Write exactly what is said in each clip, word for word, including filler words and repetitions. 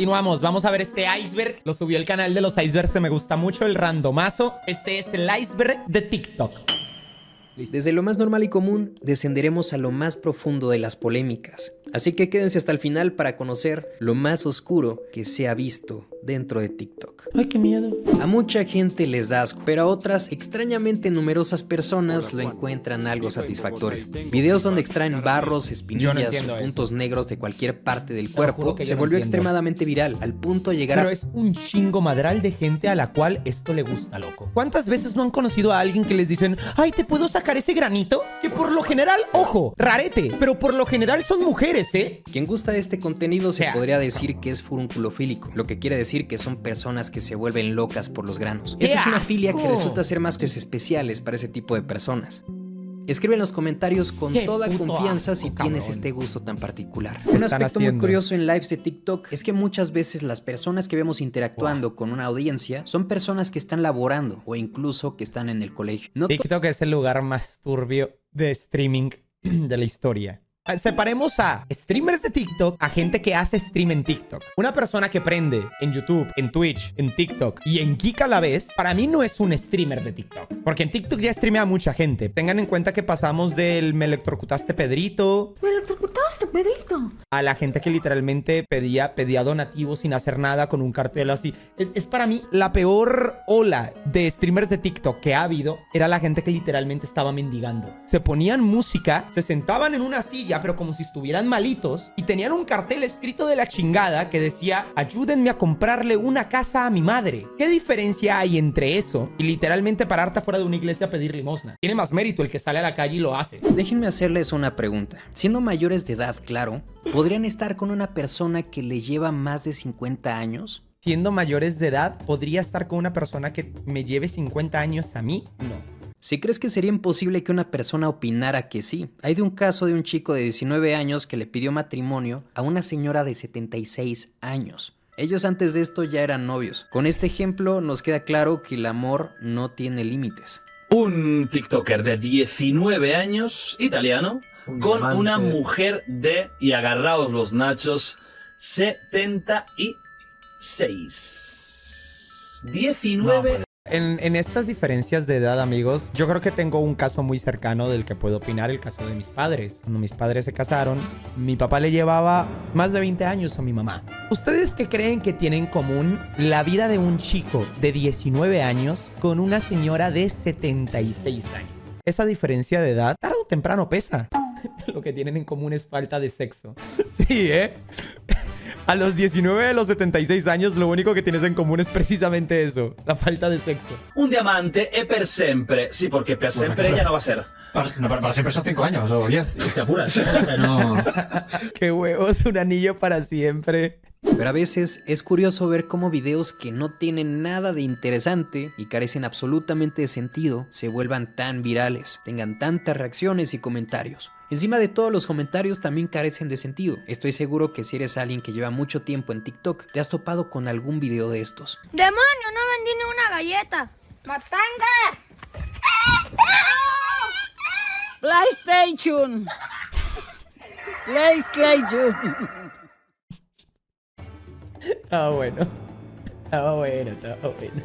continuamos. Vamos a ver este iceberg. Lo subió el canal de los icebergs, que me gusta mucho, el randomazo. Este es el iceberg de TikTok. Desde lo más normal y común, descenderemos a lo más profundo de las polémicas. Así que quédense hasta el final para conocer lo más oscuro que se ha visto dentro de TikTok. ¡Ay, qué miedo! A mucha gente les da asco, pero a otras, extrañamente numerosas personas lo encuentran algo satisfactorio. Videos donde extraen barros, espinillas o puntos negros de cualquier parte del cuerpo se volvió extremadamente viral, al punto de llegar a... Pero es un chingo madral de gente a la cual esto le gusta, loco. ¿Cuántas veces no han conocido a alguien que les dicen, ay, te puedo sacar ese granito? Que por lo general, ojo, rarete, pero por lo general son mujeres, ¿eh? Quien gusta de este contenido se podría decir que es furunculofílico, lo que quiere decir que son personas que se vuelven locas por los granos. Esta es una filia que resulta ser más que especiales para ese tipo de personas. Escribe en los comentarios con toda confianza asco, si cabrón. Tienes este gusto tan particular. Un aspecto haciendo? muy curioso en lives de TikTok es que muchas veces las personas que vemos interactuando wow. con una audiencia son personas que están laborando o incluso que están en el colegio. No TikTok es el lugar más turbio de streaming de la historia. Separemos a streamers de TikTok, a gente que hace stream en TikTok. Una persona que prende en YouTube, en Twitch, en TikTok y en Kik a la vez, para mí no es un streamer de TikTok. Porque en TikTok ya streamea mucha gente. Tengan en cuenta que pasamos del me electrocutaste Pedrito... Me electrocutaste Pedrito. A la gente que literalmente pedía, pedía donativos sin hacer nada con un cartel así. Es, es para mí la peor ola de streamers de TikTok que ha habido. Era la gente que literalmente estaba mendigando. Se ponían música, se sentaban en una silla, pero como si estuvieran malitos, y tenían un cartel escrito de la chingada que decía, ayúdenme a comprarle una casa a mi madre. ¿Qué diferencia hay entre eso y literalmente pararte afuera de una iglesia a pedir limosna? Tiene más mérito el que sale a la calle y lo hace. Déjenme hacerles una pregunta. Siendo mayores de edad, claro, ¿podrían estar con una persona que le lleva más de cincuenta años? Siendo mayores de edad, ¿podría estar con una persona que me lleve cincuenta años a mí? No. Si crees que sería imposible que una persona opinara que sí, hay de un caso de un chico de diecinueve años que le pidió matrimonio a una señora de setenta y seis años. Ellos antes de esto ya eran novios. Con este ejemplo nos queda claro que el amor no tiene límites. Un TikToker de diecinueve años, italiano, con una mujer de, y agarraos los nachos, setenta y seis. diecinueve. En, en estas diferencias de edad, amigos, yo creo que tengo un caso muy cercano del que puedo opinar, el caso de mis padres. Cuando mis padres se casaron, mi papá le llevaba más de veinte años a mi mamá. ¿Ustedes qué creen que tiene en común la vida de un chico de diecinueve años con una señora de setenta y seis años? Esa diferencia de edad, tarde o temprano, pesa. Lo que tienen en común es falta de sexo. Sí, ¿eh? A los diecinueve de los setenta y seis años, lo único que tienes en común es precisamente eso, la falta de sexo. Un diamante e per sempre. Sí, porque per sempre bueno, ella no va a ser. Para, no, para, para siempre son cinco años o diez. Te apuras. No. Qué huevos, un anillo para siempre. Pero a veces es curioso ver cómo videos que no tienen nada de interesante y carecen absolutamente de sentido se vuelvan tan virales, tengan tantas reacciones y comentarios. Encima de todo, los comentarios también carecen de sentido. Estoy seguro que si eres alguien que lleva mucho tiempo en TikTok, te has topado con algún video de estos. ¡Demonio, no vendí ni una galleta! ¡Matanga! ¡PlayStation! ¡PlayStation! Estaba bueno, estaba bueno, estaba bueno.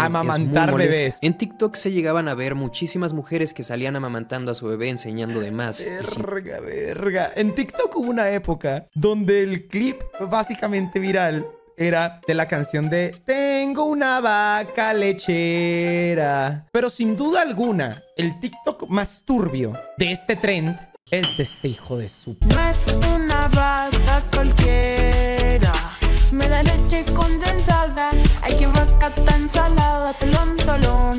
Amamantar bebés. En TikTok se llegaban a ver muchísimas mujeres que salían amamantando a su bebé enseñando de más. Verga, verga. En TikTok hubo una época donde el clip básicamente viral era de la canción de Tengo una vaca lechera. Pero sin duda alguna, el TikTok más turbio de este trend es de este hijo de su... Más una vaca cualquiera. Me da leche condensada, hay que vaca tan salada, tolón, tolón.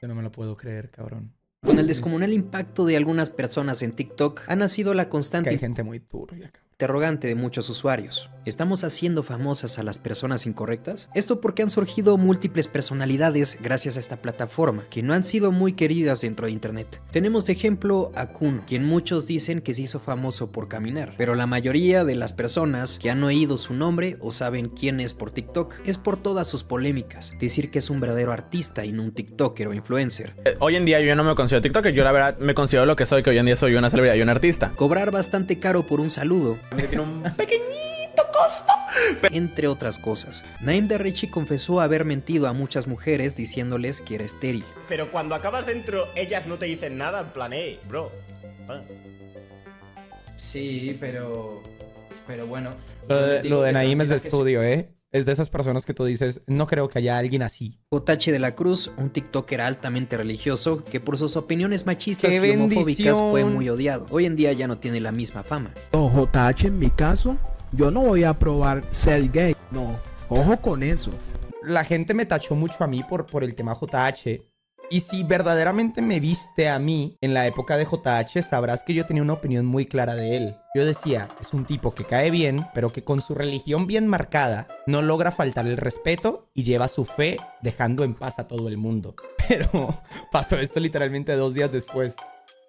Yo no me lo puedo creer, cabrón. Con el descomunal impacto de algunas personas en TikTok, ha nacido la constante... Que hay gente muy turbia, cabrón. Interrogante de muchos usuarios. ¿Estamos haciendo famosas a las personas incorrectas? Esto porque han surgido múltiples personalidades gracias a esta plataforma, que no han sido muy queridas dentro de internet. Tenemos de ejemplo a Kun, quien muchos dicen que se hizo famoso por caminar, pero la mayoría de las personas que han oído su nombre o saben quién es por TikTok, es por todas sus polémicas. Decir que es un verdadero artista y no un TikToker o influencer. Eh, hoy en día yo no me considero TikToker, yo la verdad me considero lo que soy, que hoy en día soy una celebridad y un artista. Cobrar bastante caro por un saludo. Tiene un pequeñito alto costo, entre otras cosas. Naim de Richie confesó haber mentido a muchas mujeres diciéndoles que era estéril. Pero cuando acabas dentro, ellas no te dicen nada, en plan, hey, bro. Ah. Sí, pero... pero bueno... Lo de, lo de Naim es de estudio, ¿eh? Es de esas personas que tú dices, no creo que haya alguien así. J H de la Cruz, un tiktoker altamente religioso que por sus opiniones machistas y homofóbicas fue muy odiado. Hoy en día ya no tiene la misma fama. No, J H, en mi caso, yo no voy a probar ser gay. No, ojo con eso. La gente me tachó mucho a mí por, por el tema J H. Y si verdaderamente me viste a mí en la época de J H, sabrás que yo tenía una opinión muy clara de él. Yo decía, es un tipo que cae bien, pero que con su religión bien marcada no logra faltar el respeto y lleva su fe dejando en paz a todo el mundo. Pero pasó esto literalmente dos días después.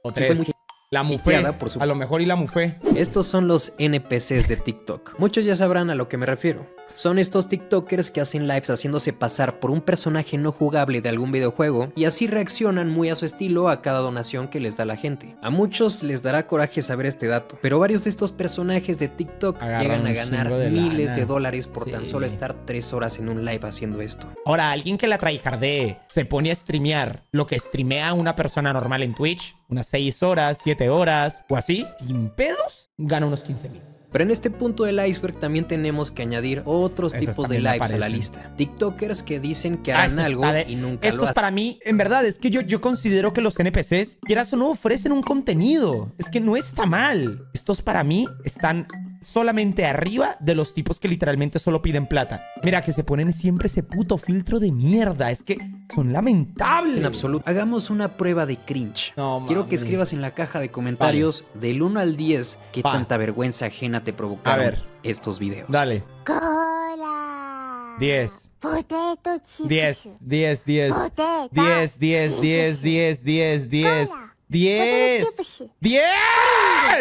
O tres. La mufé, por su... a lo mejor y la mufé. Estos son los N P Cs de TikTok. Muchos ya sabrán a lo que me refiero. Son estos tiktokers que hacen lives haciéndose pasar por un personaje no jugable de algún videojuego y así reaccionan muy a su estilo a cada donación que les da la gente. A muchos les dará coraje saber este dato, pero varios de estos personajes de TikTok agarran, llegan a ganar de miles lana. de dólares por sí. tan solo estar tres horas en un live haciendo esto. Ahora, alguien que la tryhardee se pone a streamear lo que streamea una persona normal en Twitch, unas seis horas, siete horas o así, sin pedos, gana unos quince mil. Pero en este punto del iceberg también tenemos que añadir otros Esos tipos de lives aparecen. a la lista. TikTokers que dicen que harán ah, algo de... y nunca Estos lo hacen. Para mí, en verdad, es que yo, yo considero que los N P Cs, quieras o no, ofrecen un contenido. Es que no está mal. Estos para mí están solamente arriba de los tipos que literalmente solo piden plata. Mira, que se ponen siempre ese puto filtro de mierda. Es que son lamentables. En absoluto. Hagamos una prueba de cringe. No, Quiero que escribas en la caja de comentarios vale. del uno al diez qué vale. tanta vergüenza ajena te provocaron a ver. estos videos. Dale. Cola. diez. Potato chips. diez, diez, diez. Potato. diez, diez, diez, diez, diez, diez. Cola. diez. diez.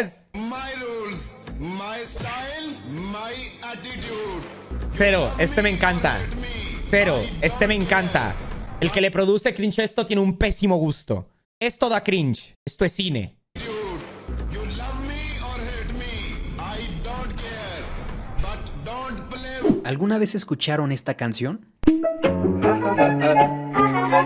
diez. My rules. My style, my attitude. Cero, este me encanta. Cero, este me encanta. El que le produce cringe a esto tiene un pésimo gusto. Esto da cringe. Esto es cine. ¿Alguna vez escucharon esta canción?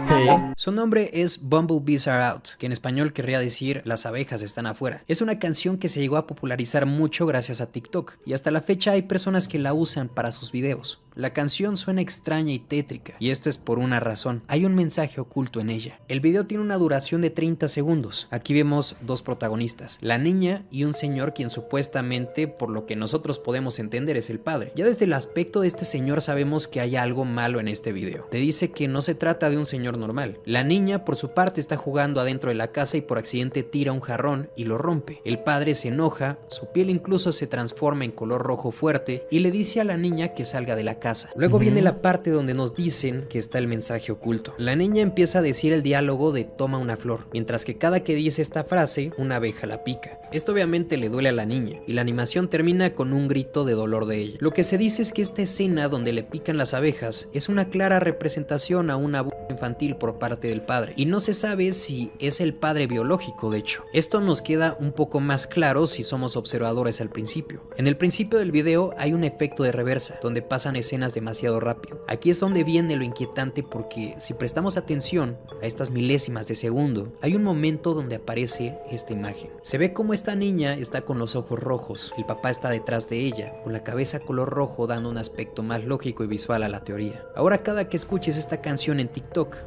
Sí. Su nombre es Bumblebees Are Out, que en español querría decir las abejas están afuera. Es una canción que se llegó a popularizar mucho gracias a TikTok y hasta la fecha hay personas que la usan para sus videos. La canción suena extraña y tétrica, y esto es por una razón. Hay un mensaje oculto en ella. El video tiene una duración de treinta segundos. Aquí vemos dos protagonistas, la niña y un señor quien supuestamente, por lo que nosotros podemos entender, es el padre. Ya desde el aspecto de este señor sabemos que hay algo malo en este video. Te dice que no se trata de un señor normal. La niña, por su parte, está jugando adentro de la casa y por accidente tira un jarrón y lo rompe. El padre se enoja, su piel incluso se transforma en color rojo fuerte y le dice a la niña que salga de la casa. casa. Luego viene la parte donde nos dicen que está el mensaje oculto. La niña empieza a decir el diálogo de toma una flor, mientras que cada que dice esta frase, una abeja la pica. Esto obviamente le duele a la niña, y la animación termina con un grito de dolor de ella. Lo que se dice es que esta escena donde le pican las abejas es una clara representación a un abuso infantil por parte del padre, y no se sabe si es el padre biológico, de hecho. Esto nos queda un poco más claro si somos observadores al principio. En el principio del video hay un efecto de reversa, donde pasan escenas demasiado rápido. Aquí es donde viene lo inquietante porque si prestamos atención a estas milésimas de segundo, hay un momento donde aparece esta imagen. Se ve como esta niña está con los ojos rojos, el papá está detrás de ella, con la cabeza color rojo dando un aspecto más lógico y visual a la teoría. Ahora cada que escuches esta canción en TikTok,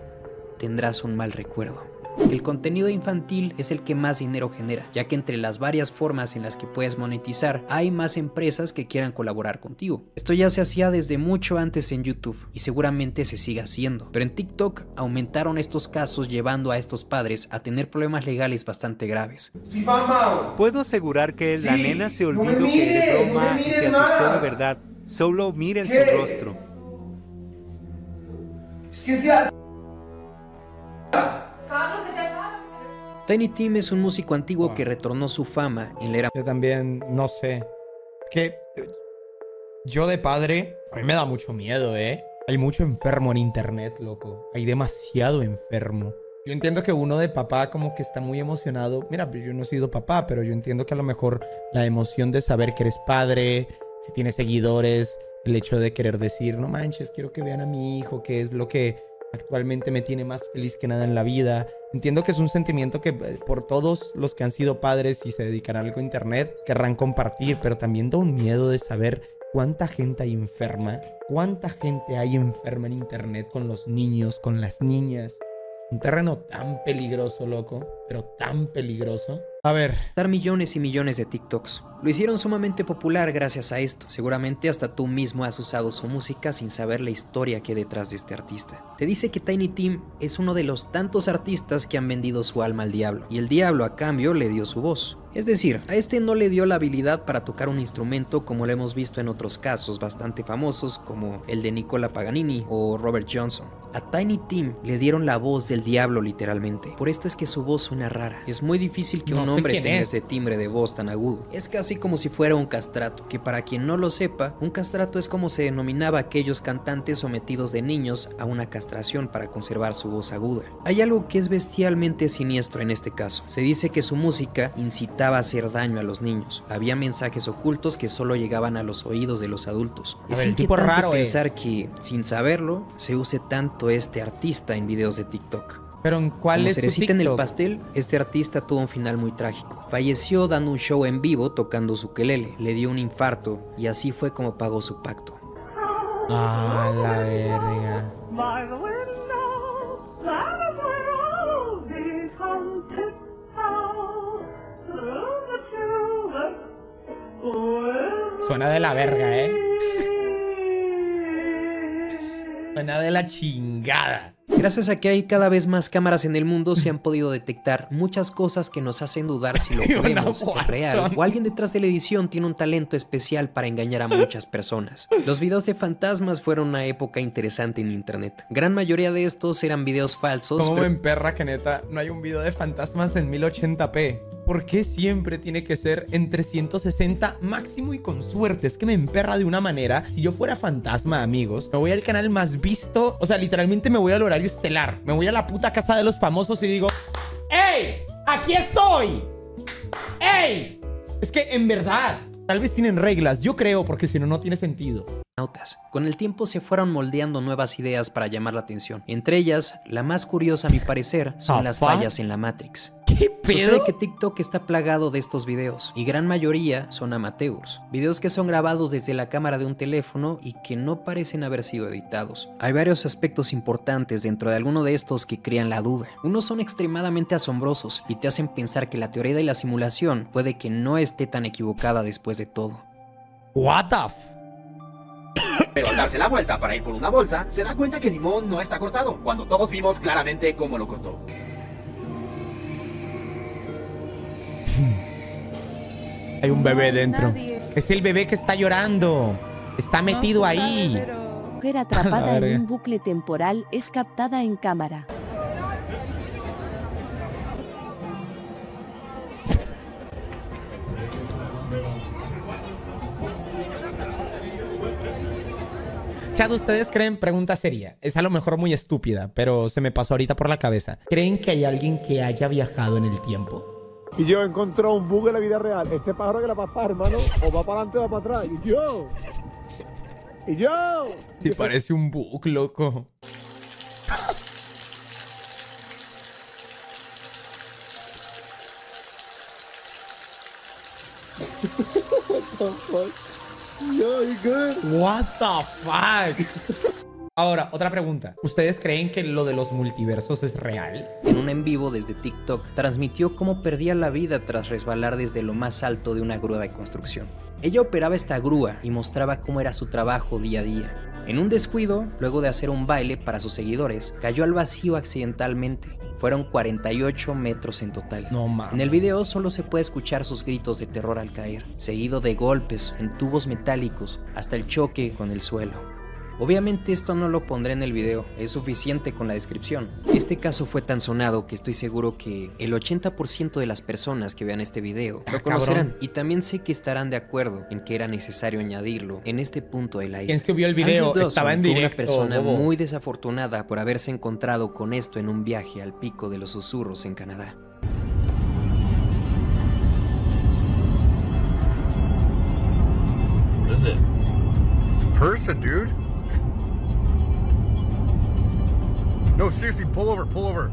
tendrás un mal recuerdo. Que el contenido infantil es el que más dinero genera, ya que entre las varias formas en las que puedes monetizar, hay más empresas que quieran colaborar contigo. Esto ya se hacía desde mucho antes en YouTube y seguramente se sigue haciendo, pero en TikTok aumentaron estos casos llevando a estos padres a tener problemas legales bastante graves. Sí, mamá. Puedo asegurar que la sí, nena se olvidó no mire, que era broma no y se asustó más. de verdad. Solo miren ¿Qué? su rostro. Es que sea... Tiny Tim es un músico antiguo que retornó su fama en la era... Yo también, no sé. Es que yo de padre, a mí me da mucho miedo, ¿eh? Hay mucho enfermo en internet, loco. Hay demasiado enfermo. Yo entiendo que uno de papá como que está muy emocionado. Mira, yo no he sido papá, pero yo entiendo que a lo mejor la emoción de saber que eres padre... si tiene seguidores, el hecho de querer decir, no manches, quiero que vean a mi hijo, que es lo que actualmente me tiene más feliz que nada en la vida. Entiendo que es un sentimiento que por todos los que han sido padres y se dedican a algo a internet querrán compartir, pero también da un miedo de saber cuánta gente hay enferma, cuánta gente hay enferma en internet con los niños, con las niñas. Un terreno tan peligroso, loco, pero tan peligroso. A ver. Dar millones y millones de TikToks. Lo hicieron sumamente popular gracias a esto. Seguramente hasta tú mismo has usado su música sin saber la historia que hay detrás de este artista. Te dice que Tiny Tim es uno de los tantos artistas que han vendido su alma al diablo. Y el diablo a cambio le dio su voz. Es decir, a este no le dio la habilidad para tocar un instrumento como lo hemos visto en otros casos bastante famosos como el de Nicola Paganini o Robert Johnson. A Tiny Tim le dieron la voz del diablo literalmente. Por esto es que su voz suena rara. Es muy difícil que no un hombre tenga ese timbre de voz tan agudo. Es casi como si fuera un castrato, que para quien no lo sepa, un castrato es como se denominaba aquellos cantantes sometidos de niños a una castración para conservar su voz aguda. Hay algo que es bestialmente siniestro en este caso. Se dice que su música incitaba a hacer daño a los niños. Había mensajes ocultos que solo llegaban a los oídos de los adultos. Es inquietante pensar que, sin saberlo, se use tanto este artista en videos de TikTok. Pero ¿en cuál Como es cerecita en el pastel, este artista tuvo un final muy trágico. Falleció dando un show en vivo tocando su ukelele. Le dio un infarto y así fue como pagó su pacto. Ah, la verga. Suena de la verga, ¿eh? Suena de la chingada. Gracias a que hay cada vez más cámaras en el mundo, se han podido detectar muchas cosas que nos hacen dudar si lo que vemos es real o alguien detrás de la edición tiene un talento especial para engañar a muchas personas. Los videos de fantasmas fueron una época interesante en internet. Gran mayoría de estos eran videos falsos. Como en perra que neta, no hay un video de fantasmas en mil ochenta p. ¿Por qué siempre tiene que ser en trescientos sesenta máximo y con suerte? Es que me emperra de una manera. Si yo fuera fantasma, amigos, me voy al canal más visto. O sea, literalmente me voy al horario estelar. Me voy a la puta casa de los famosos y digo, ¡ey! ¡Aquí estoy! ¡Ey! Es que en verdad, tal vez tienen reglas. Yo creo, porque si no, no tiene sentido. Con el tiempo se fueron moldeando nuevas ideas para llamar la atención. Entre ellas, la más curiosa a mi parecer, son las fallas en la Matrix. ¿Qué pedo? Sucede que TikTok está plagado de estos videos y gran mayoría son amateurs. Videos que son grabados desde la cámara de un teléfono y que no parecen haber sido editados. Hay varios aspectos importantes dentro de alguno de estos que crean la duda. Unos son extremadamente asombrosos y te hacen pensar que la teoría de la simulación puede que no esté tan equivocada después de todo. What the f... Pero al darse la vuelta para ir por una bolsa, se da cuenta que el limón no está cortado, cuando todos vimos claramente cómo lo cortó. Hay un bebé dentro. Nadie. Es el bebé que está llorando. Está metido no, ahí. Sabe, pero... La mujer atrapada en un bucle temporal es captada en cámara. Chad, ¿ustedes creen? Pregunta seria. Es a lo mejor muy estúpida, pero se me pasó ahorita por la cabeza. ¿Creen que hay alguien que haya viajado en el tiempo? Y yo encontré un bug en la vida real. Este pájaro que la pasa, hermano, o va para adelante o va para atrás. Y yo. Y yo. Sí, parece un bug, loco. What the fuck? Yo, you good? What the fuck? Ahora, otra pregunta. ¿Ustedes creen que lo de los multiversos es real? En un en vivo desde TikTok, transmitió cómo perdía la vida tras resbalar desde lo más alto de una grúa de construcción. Ella operaba esta grúa y mostraba cómo era su trabajo día a día. En un descuido, luego de hacer un baile para sus seguidores, cayó al vacío accidentalmente. Fueron cuarenta y ocho metros en total. No mames. En el video solo se puede escuchar sus gritos de terror al caer, seguido de golpes en tubos metálicos hasta el choque con el suelo. Obviamente esto no lo pondré en el video, es suficiente con la descripción. Este caso fue tan sonado que estoy seguro que el ochenta por ciento de las personas que vean este video lo conocerán. Cabrón. Y también sé que estarán de acuerdo en que era necesario añadirlo en este punto de la isla. ¿Quién subió el video? Andrew Dawson estaba en directo. Fue una persona bobo. muy desafortunada por haberse encontrado con esto en un viaje al pico de los susurros en Canadá. ¿Qué es eso? person, dude. No, seriously, pull over, pull over.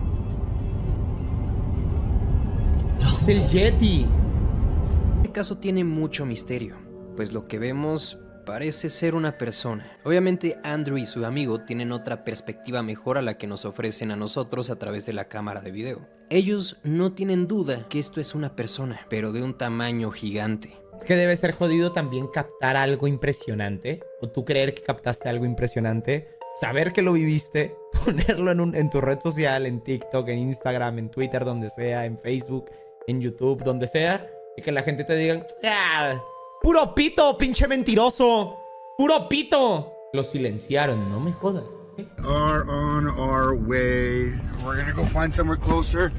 Es el Yeti. Este caso tiene mucho misterio, pues lo que vemos parece ser una persona. Obviamente Andrew y su amigo tienen otra perspectiva mejor a la que nos ofrecen a nosotros a través de la cámara de video. Ellos no tienen duda que esto es una persona, pero de un tamaño gigante. Es que debe ser jodido también captar algo impresionante, o tú creer que captaste algo impresionante, saber que lo viviste, ponerlo en, un, en tu red social, en TikTok, en Instagram, en Twitter, donde sea, en Facebook, en YouTube, donde sea, y que la gente te diga, ¡ah! ¡Puro pito, pinche mentiroso! ¡Puro pito! Lo silenciaron, no me jodas. Are on our way. We're gonna go find somewhere closer,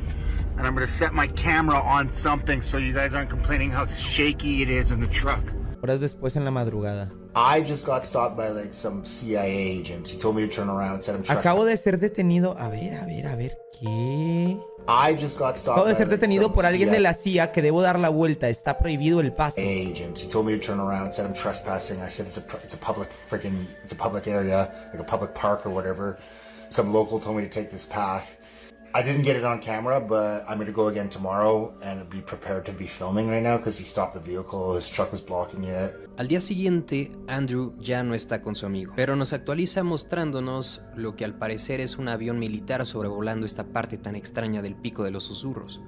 and I'm gonna set my camera on something so you guys aren't complaining how shaky it is in the truck. Horas después en la madrugada. I just got stopped by like some C I A agent. He told me to turn around and said I'm trespassing. Acabo de ser detenido. A ver, a ver, a ver, ¿qué? I just got stopped. Acabo de ser detenido por alguien de la C I A que debo dar la vuelta. Está prohibido el paso. Agent, he told me to turn around and said I'm trespassing. I said it's a it's a public freaking it's a public area, like a public park or whatever. Some local told me to take this path. I didn't get it on camera, but I'm going to go again tomorrow and be prepared to be filming right now because he stopped the vehicle. His truck was blocking it. Al día siguiente, Andrew ya no está con su amigo, pero nos actualiza mostrándonos lo que al parecer es un avión militar sobrevolando esta parte tan extraña del Pico de los Susurros.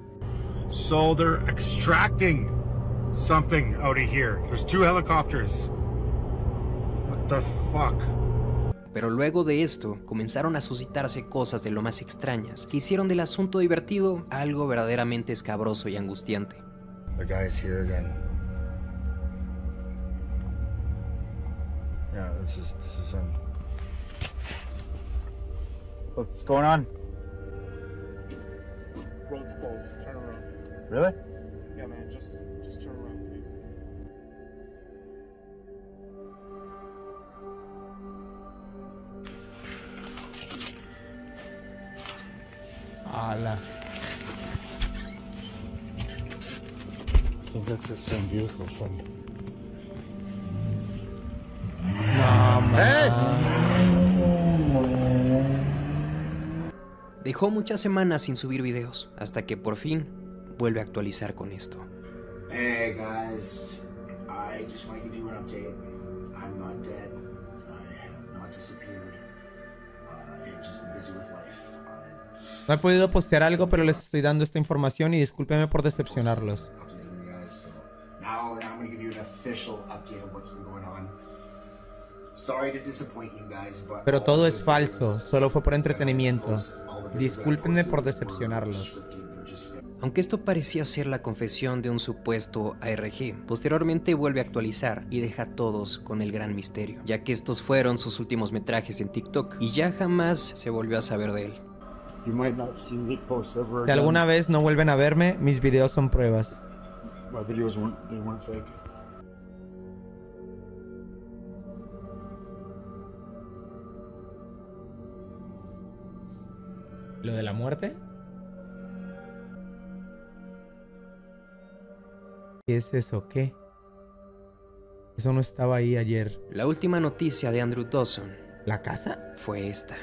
So they're extracting something out of here. There's two helicopters. What the fuck? Pero luego de esto, comenzaron a suscitarse cosas de lo más extrañas, que hicieron del asunto divertido algo verdaderamente escabroso y angustiante. The guy is here again. Yeah, this is, this is him. What's going on? Road's closed. Turn around. Really? Yeah, man. Just, just turn around, please. Ala. I think that's the same vehicle from... No, man. Dejó muchas semanas sin subir videos, hasta que por fin vuelve a actualizar con esto. Hey guys, I just wanted to do an update. I'm not dead. I have not disappeared. I have just been busy with life. No he podido postear algo, pero les estoy dando esta información y discúlpenme por decepcionarlos. Pero todo es falso, solo fue por entretenimiento. Discúlpenme por decepcionarlos. Aunque esto parecía ser la confesión de un supuesto A R G, posteriormente vuelve a actualizar y deja a todos con el gran misterio, ya que estos fueron sus últimos metrajes en TikTok y ya jamás se volvió a saber de él. Si alguna vez no vuelven a verme, mis videos son pruebas. ¿Lo de la muerte? ¿Qué es eso? ¿Qué? Eso no estaba ahí ayer. La última noticia de Andrew Dawson. ¿La casa? Fue esta.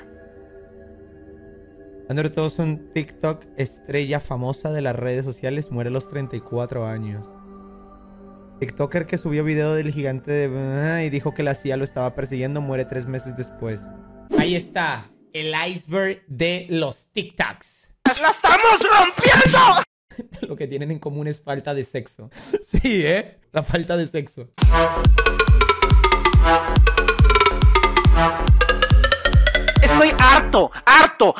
Andrew Dawson, TikTok, estrella famosa de las redes sociales, muere a los treinta y cuatro años. TikToker que subió video del gigante de... y dijo que la C I A lo estaba persiguiendo, muere tres meses después. Ahí está, el iceberg de los TikToks. ¡La estamos rompiendo! Lo que tienen en común es falta de sexo. Sí, ¿eh? La falta de sexo. Estoy harto, harto.